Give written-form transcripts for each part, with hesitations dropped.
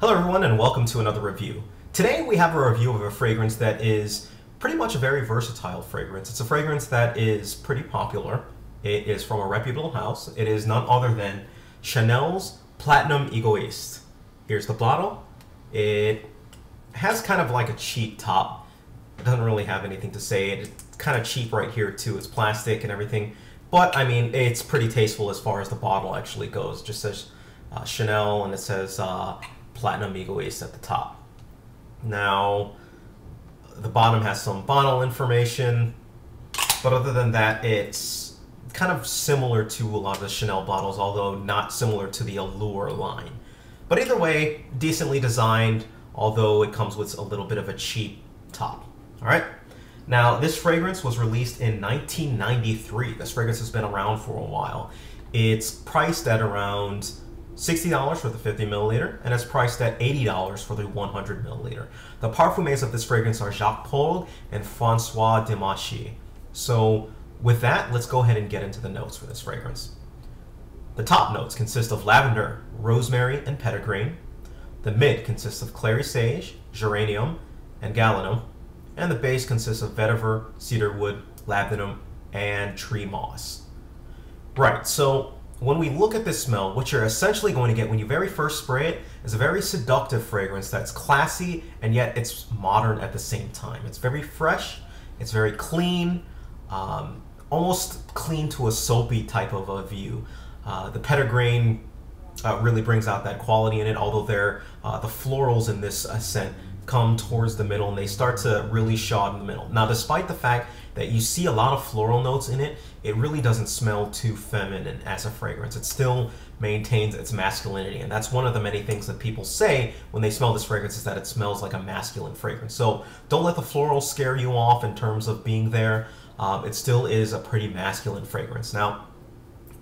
Hello everyone and welcome to another review. Today we have a review of a fragrance that is pretty much a very versatile fragrance. It's a fragrance that is pretty popular. It is from a reputable house. It is none other than Chanel's Platinum Egoiste. Here's the bottle. It has kind of like a cheap top. It doesn't really have anything to say. It's kind of cheap right here too. It's plastic and everything. But I mean, it's pretty tasteful as far as the bottle actually goes. It just says Chanel and it says Platinum Egoiste at the top. Now, the bottom has some bottle information, but other than that, it's kind of similar to a lot of the Chanel bottles, although not similar to the Allure line. But either way, decently designed, although it comes with a little bit of a cheap top. All right. Now, this fragrance was released in 1993. This fragrance has been around for a while. It's priced at around $60 for the 50 milliliter, and it's priced at $80 for the 100 milliliter. The parfumers of this fragrance are Jacques Polge and François Demachy. So with that, let's go ahead and get into the notes for this fragrance. The top notes consist of lavender, rosemary, and petitgrain. The mid consists of clary sage, geranium, and galanum. And the base consists of vetiver, cedarwood, labdanum, and treemoss. Right, so when we look at this smell, what you're essentially going to get when you very first spray it is a very seductive fragrance that's classy and yet it's modern at the same time. It's very fresh, it's very clean, almost clean to a soapy type of a view. The petitgrain really brings out that quality in it, although the florals in this scent come towards the middle and they start to really show in the middle. Now, despite the fact that you see a lot of floral notes in it, it really doesn't smell too feminine as a fragrance. It still maintains its masculinity, and that's one of the many things that people say when they smell this fragrance is that it smells like a masculine fragrance. So don't let the florals scare you off in terms of being there. It still is a pretty masculine fragrance. Now,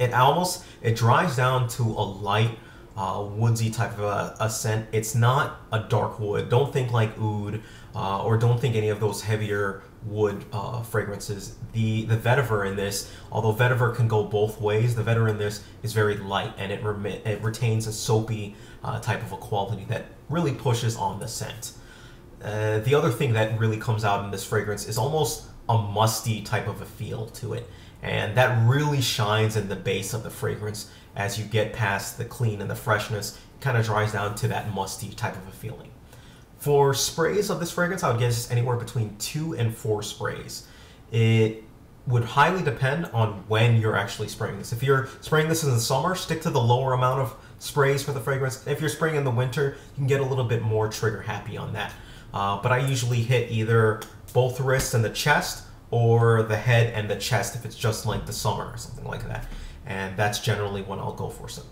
it dries down to a light woodsy type of a scent. It's not a dark wood. Don't think like oud or don't think any of those heavier wood fragrances. The vetiver in this, although vetiver can go both ways, the vetiver in this is very light and it retains a soapy type of a quality that really pushes on the scent. The other thing that really comes out in this fragrance is almost a musty type of a feel to it, and that really shines in the base of the fragrance. As you get past the clean and the freshness, it kind of dries down to that musty type of a feeling. For sprays of this fragrance, I would guess anywhere between 2 and 4 sprays. It would highly depend on when you're actually spraying this. If you're spraying this in the summer, stick to the lower amount of sprays for the fragrance. If you're spraying in the winter, you can get a little bit more trigger happy on that. But I usually hit either both wrists and the chest or the head and the chest if it's just like the summer or something like that. And that's generally when I'll go for some.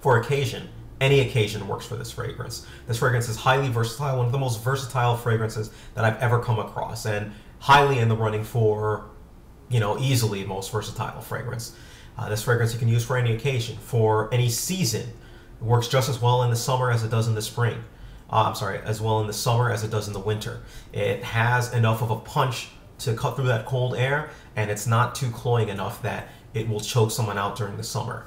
For occasion, any occasion works for this fragrance. This fragrance is highly versatile, one of the most versatile fragrances that I've ever come across, and highly in the running for, you know, easily most versatile fragrance. This fragrance you can use for any occasion, for any season. It works just as well in the summer as it does in the spring. As well in the summer as it does in the winter. It has enough of a punch to cut through that cold air, and it's not too cloying enough that it will choke someone out during the summer,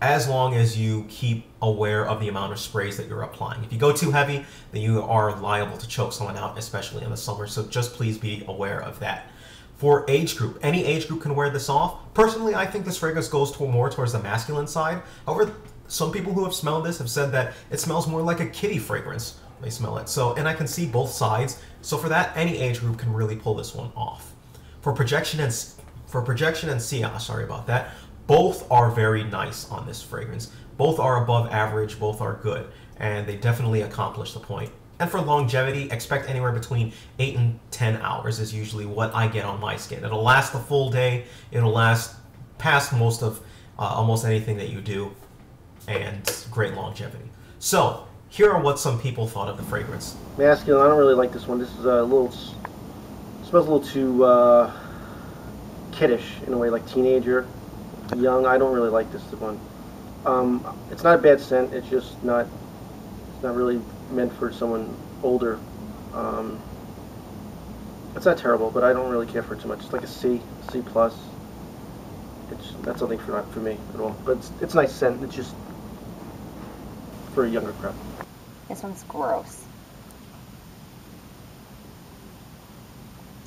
as long as you keep aware of the amount of sprays that you're applying. If you go too heavy, then you are liable to choke someone out, especially in the summer, so just please be aware of that. For age group, any age group can wear this off. Personally, I think this fragrance goes more towards the masculine side. However, some people who have smelled this have said that it smells more like a kiddie fragrance when they smell it, so, and I can see both sides, so for that, any age group can really pull this one off. For projection and sillage, sorry about that, both are very nice on this fragrance. Both are above average, both are good, and they definitely accomplish the point. And for longevity, expect anywhere between 8 and 10 hours is usually what I get on my skin. It'll last the full day, it'll last past most of almost anything that you do, and great longevity. So, here are what some people thought of the fragrance. Masculine, I don't really like this one. This is a little, smells a little too, kiddish in a way, like teenager, young. I don't really like this one. It's not a bad scent. It's just not. It's not really meant for someone older. It's not terrible, but I don't really care for it too much. It's like a C, C plus. It's that's something for not for me at all. But it's a nice scent. It's just for a younger crowd. This one's gross.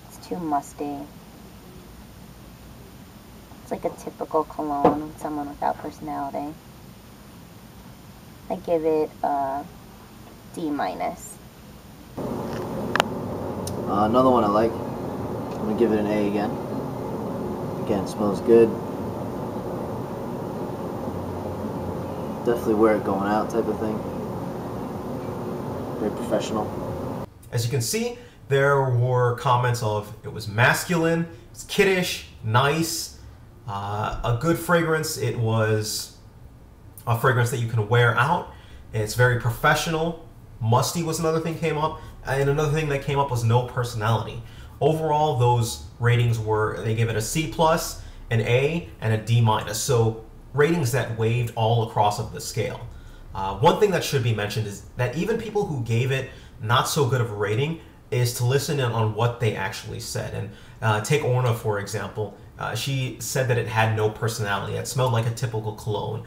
It's too musty. It's like a typical cologne with someone without personality. I give it a D-. Another one I like. I'm going to give it an A again. Again, smells good. Definitely wear it going out type of thing. Very professional. As you can see, there were comments of it was masculine, it's kiddish, nice, a good fragrance. It was a fragrance that you can wear out. It's very professional. Musty was another thing came up, and another thing that came up was no personality. Overall, those ratings were, they gave it a C+, an A, and a D-. So ratings that waved all across of the scale. One thing that should be mentioned is that even people who gave it not so good of a rating is to listen in on what they actually said. And take Orna, for example. She said that it had no personality. It smelled like a typical cologne.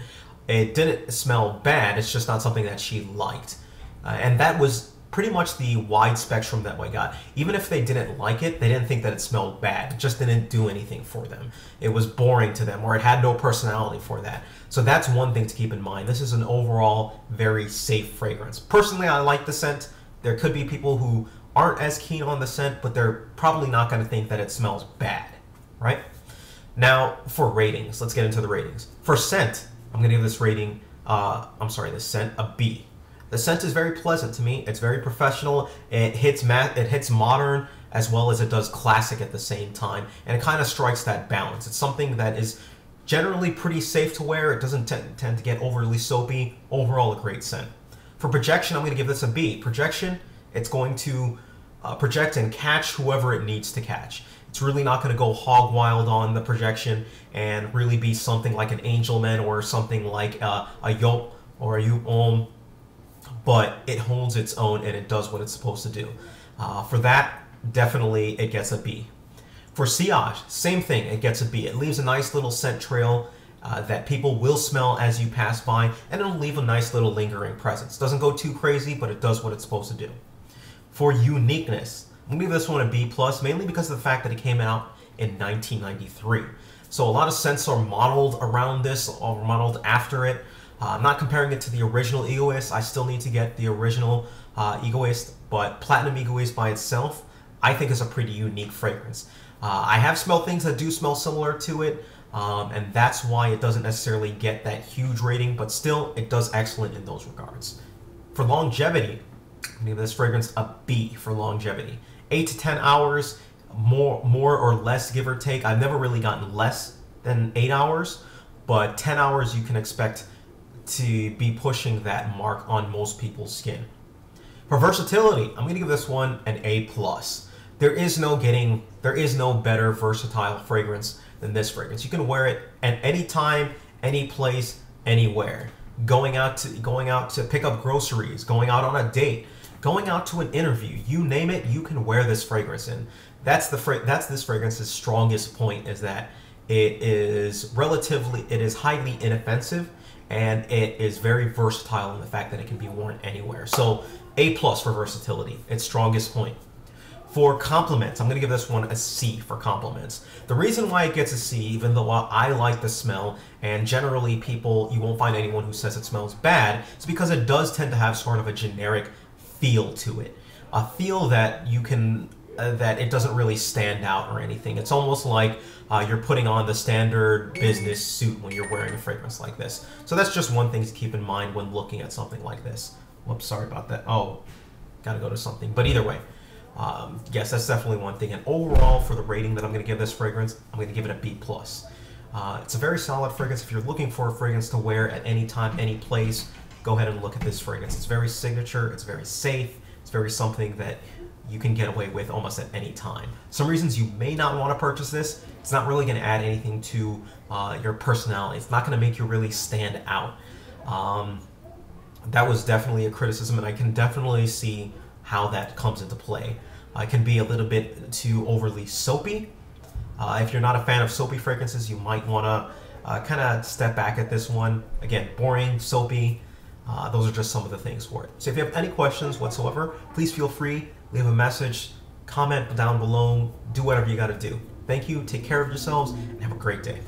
It didn't smell bad. It's just not something that she liked. And that was pretty much the wide spectrum that we got. Even if they didn't like it, they didn't think that it smelled bad. It just didn't do anything for them. It was boring to them, or it had no personality for that. So that's one thing to keep in mind. This is an overall very safe fragrance. Personally, I like the scent. There could be people who aren't as keen on the scent, but they're probably not going to think that it smells bad, right? Now, for ratings, let's get into the ratings. For scent, I'm going to give this rating, this scent, a B. The scent is very pleasant to me. It's very professional. It hits modern as well as it does classic at the same time, and it kind of strikes that balance. It's something that is generally pretty safe to wear. It doesn't tend to get overly soapy. Overall, a great scent. For projection, I'm going to give this a B. Projection, it's going to project and catch whoever it needs to catch. It's really not going to go hog wild on the projection and really be something like an Angelman or something like a Yop or a Yuom. But it holds its own and it does what it's supposed to do. For that, definitely it gets a B. For sillage, same thing, it gets a B. It leaves a nice little scent trail that people will smell as you pass by, and it'll leave a nice little lingering presence. Doesn't go too crazy, but it does what it's supposed to do. For uniqueness, I'm gonna give this one a B+, mainly because of the fact that it came out in 1993. So a lot of scents are modeled around this, or modeled after it. I'm not comparing it to the original Egoiste. I still need to get the original Egoiste, but Platinum Egoiste by itself, I think, is a pretty unique fragrance. I have smelled things that do smell similar to it, and that's why it doesn't necessarily get that huge rating, but still, it does excellent in those regards. For longevity, I'm going to give this fragrance a B for longevity. 8 to 10 hours, more or less, give or take. I've never really gotten less than 8 hours, but 10 hours you can expect to be pushing that mark on most people's skin. For versatility, I'm gonna give this one an A+. There is no better versatile fragrance than this fragrance. You can wear it at any time, any place, anywhere. Going out to pick up groceries, going out on a date, going out to an interview, you name it, you can wear this fragrance. And that's this fragrance's strongest point, is that it is highly inoffensive, and it is very versatile in the fact that it can be worn anywhere. So A+ for versatility, its strongest point. For compliments, I'm gonna give this one a C for compliments. The reason why it gets a C, even though I like the smell, and generally people, you won't find anyone who says it smells bad, is because it does tend to have sort of a generic feel to it. A feel that you can, that it doesn't really stand out or anything. It's almost like you're putting on the standard business suit when you're wearing a fragrance like this. So that's just one thing to keep in mind when looking at something like this. Whoops, sorry about that. Oh, gotta go to something. But either way, yes, that's definitely one thing. And overall, for the rating that I'm gonna give this fragrance, I'm gonna give it a B+. It's a very solid fragrance. If you're looking for a fragrance to wear at any time, any place, go ahead and look at this fragrance. It's very signature, it's very safe, it's very something that you can get away with almost at any time. Some reasons you may not want to purchase this: it's not really going to add anything to your personality. It's not going to make you really stand out. That was definitely a criticism, and I can definitely see how that comes into play. It can be a little bit too overly soapy. If you're not a fan of soapy fragrances, you might want to kind of step back at this one. Again, boring, soapy, Those are just some of the things for it. So if you have any questions whatsoever, please feel free, leave a message, comment down below, do whatever you got to do. Thank you, take care of yourselves, and have a great day.